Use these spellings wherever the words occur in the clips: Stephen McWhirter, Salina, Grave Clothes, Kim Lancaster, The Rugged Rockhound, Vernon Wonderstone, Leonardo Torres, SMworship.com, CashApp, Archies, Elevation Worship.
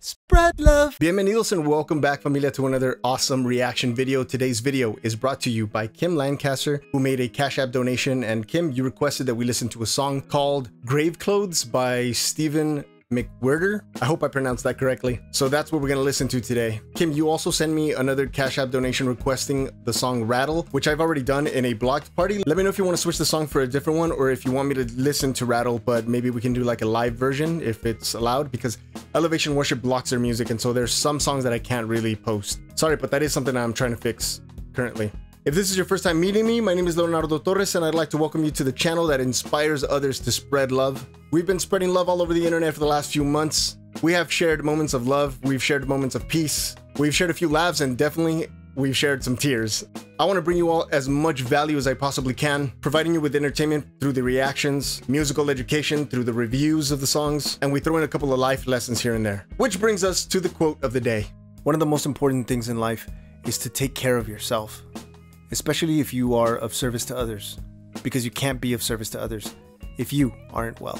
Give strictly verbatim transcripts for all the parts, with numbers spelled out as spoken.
Spread love. Bienvenidos and welcome back, familia, to another awesome reaction video. Today's video is brought to you by Kim Lancaster, who made a Cash App donation. And Kim, you requested that we listen to a song called Grave Clothes by Stephen McWhirter. I hope I pronounced that correctly. So that's what we're going to listen to today. Kim, you also sent me another Cash App donation requesting the song Rattle, which I've already done in a blocked party. Let me know if you want to switch the song for a different one, or if you want me to listen to Rattle, but maybe we can do like a live version if it's allowed, because Elevation Worship blocks their music. And so there's some songs that I can't really post. Sorry, but that is something I'm trying to fix currently. If this is your first time meeting me, my name is Leonardo Torres, and I'd like to welcome you to the channel that inspires others to spread love. We've been spreading love all over the internet for the last few months. We have shared moments of love, we've shared moments of peace, we've shared a few laughs, and definitely we've shared some tears. I want to bring you all as much value as I possibly can, providing you with entertainment through the reactions, musical education through the reviews of the songs, and we throw in a couple of life lessons here and there. Which brings us to the quote of the day. One of the most important things in life is to take care of yourself, especially if you are of service to others, because you can't be of service to others if you aren't well.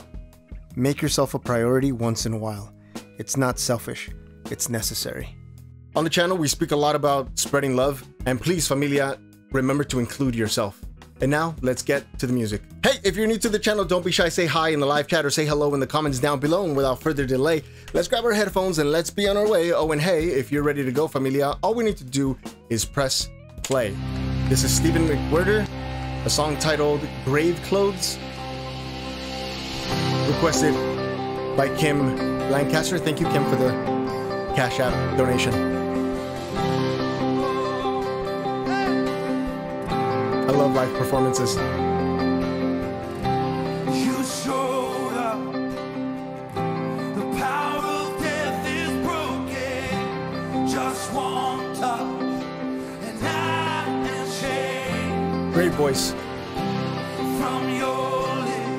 Make yourself a priority once in a while. It's not selfish, it's necessary. On the channel, we speak a lot about spreading love, and please, familia, remember to include yourself. And now let's get to the music. Hey, if you're new to the channel, don't be shy, say hi in the live chat or say hello in the comments down below. And without further delay, let's grab our headphones and let's be on our way. Oh, and hey, if you're ready to go, familia, all we need to do is press play. This is Stephen McWhirter, a song titled Grave Clothes, requested by Kim Lancaster. Thank you, Kim, for the Cash App donation. I love live performances. You showed up. The power of death is broken. Just one touch. Great voice. From your lips,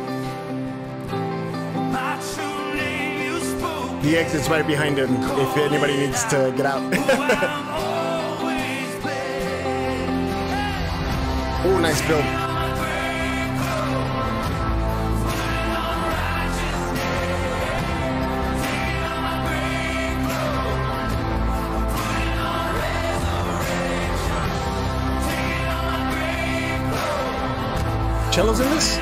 you spoke. The exit's right behind him if anybody needs to get out. Oh, nice build. Cellos in this?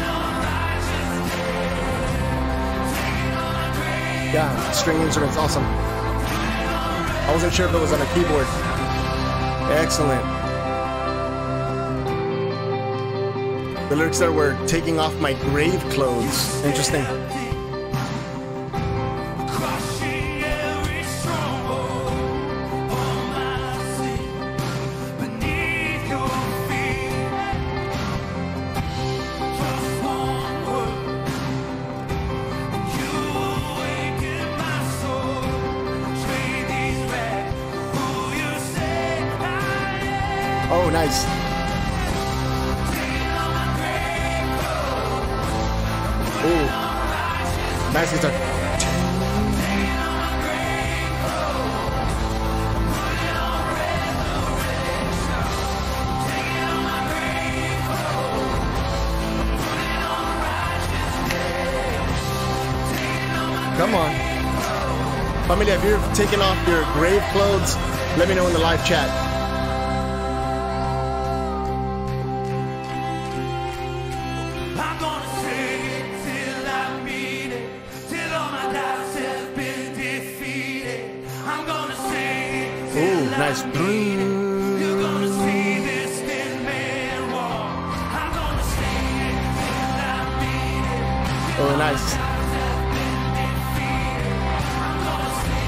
Yeah, string instruments, awesome. I wasn't sure if it was on a keyboard. Excellent. The lyrics there were taking off my grave clothes. Interesting. Oh, nice. Oh, nice guitar. Come on. Familia, if you're taking off your grave clothes, let me know in the live chat. Ooh, nice. You're gonna see this dead man walk. I'm gonna say it till I mean it. Oh, nice. I'm gonna say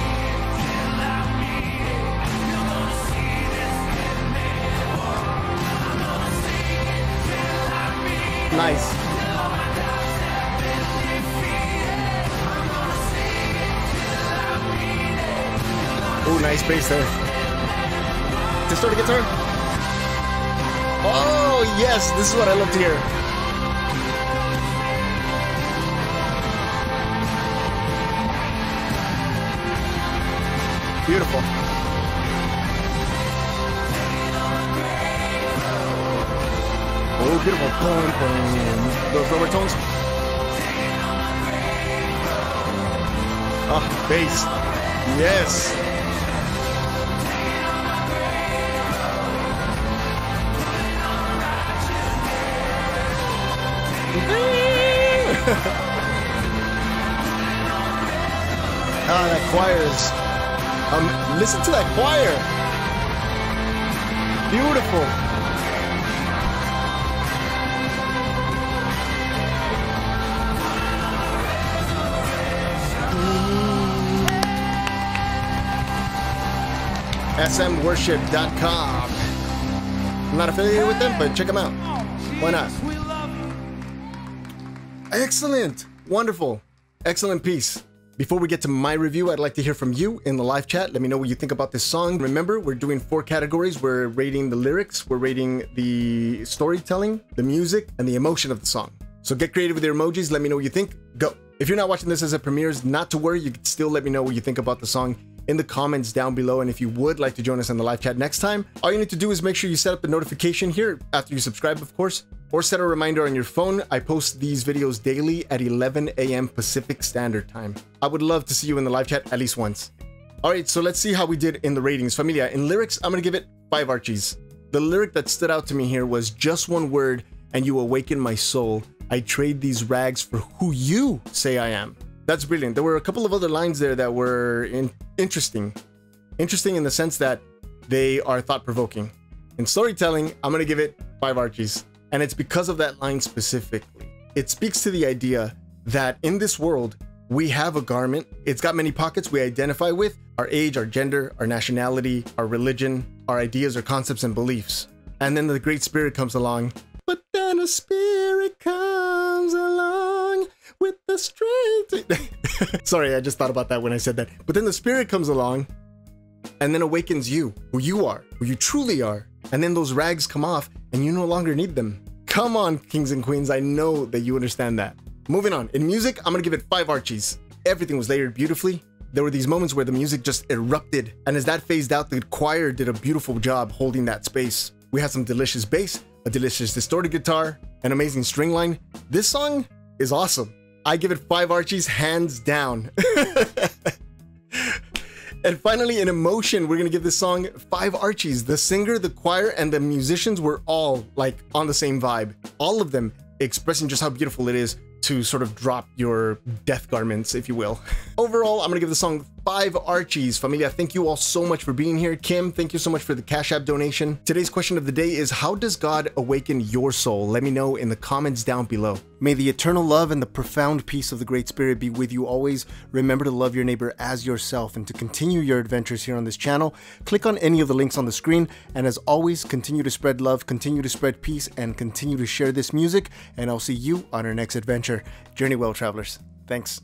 it till I mean it. You're gonna see this dead man walk. I'm gonna say it till I mean it. Nice. Oh, nice bass there. Distorted guitar. Oh, yes, this is what I love to hear. Beautiful. Oh, beautiful. Boom, boom. Those lower tones. Ah, oh, bass. Yes. Ah, that choir is... Um, listen to that choir. Beautiful. S M worship dot com. I'm not affiliated with them, but check them out. Why not? Excellent. Wonderful. Excellent piece. Before we get to my review, I'd like to hear from you in the live chat. Let me know what you think about this song. Remember, we're doing four categories. We're rating the lyrics, we're rating the storytelling, the music, and the emotion of the song. So get creative with your emojis. Let me know what you think. Go. If you're not watching this as it premieres, not to worry. You can still let me know what you think about the song in the comments down below. And if you would like to join us in the live chat next time, all you need to do is make sure you set up the notification here after you subscribe, of course, or set a reminder on your phone. I post these videos daily at eleven A M Pacific Standard Time. I would love to see you in the live chat at least once. All right, so let's see how we did in the ratings. Familia, in lyrics, I'm gonna give it five Archies. The lyric that stood out to me here was just one word, and you awaken my soul. I trade these rags for who you say I am. That's brilliant. There were a couple of other lines there that were in interesting. Interesting in the sense that they are thought-provoking. In storytelling, I'm gonna give it five Archies. And it's because of that line specifically. It speaks to the idea that in this world, we have a garment. It's got many pockets we identify with: our age, our gender, our nationality, our religion, our ideas, our concepts and beliefs. And then the Great Spirit comes along. But then a spirit comes along with the strength. Sorry, I just thought about that when I said that. But then the Spirit comes along and then awakens you, who you are, who you truly are. And then those rags come off and you no longer need them. Come on, kings and queens. I know that you understand that. Moving on. In music, I'm going to give it five Archies. Everything was layered beautifully. There were these moments where the music just erupted. And as that phased out, the choir did a beautiful job holding that space. We had some delicious bass, a delicious distorted guitar, an amazing string line. This song is awesome. I give it five Archies, hands down. And finally, in emotion, we're gonna give this song five Archies. The singer, the choir, and the musicians were all like on the same vibe. All of them expressing just how beautiful it is to sort of drop your death garments, if you will. Overall, I'm gonna give the song five Archies. Familia, thank you all so much for being here. Kim, thank you so much for the Cash App donation. Today's question of the day is, how does God awaken your soul? Let me know in the comments down below. May the eternal love and the profound peace of the Great Spirit be with you always. Remember to love your neighbor as yourself, and to continue your adventures here on this channel, click on any of the links on the screen. And as always, continue to spread love, continue to spread peace, and continue to share this music. And I'll see you on our next adventure. Journey well, travelers. Thanks.